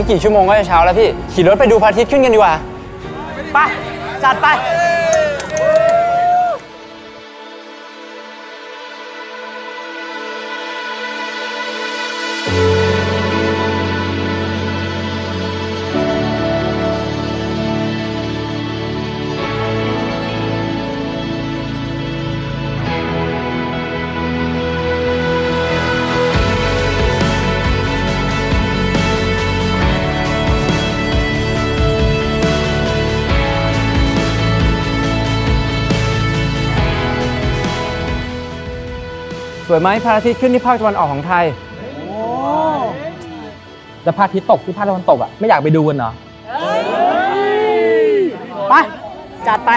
นี่กี่ชั่วโมงก็จะเช้าแล้วพี่ขี่รถไปดูพระอาทิตย์ขึ้นกันดีกว่าไปจัดไปสวยไหมพระอาทิตย์ขึ้นที่ภาคตะวันออกของไทยแต่พระอาทิตย์ตกที่ภาคตะวันตกอ่ะไม่อยากไปดูกันเหรอไปจัดไป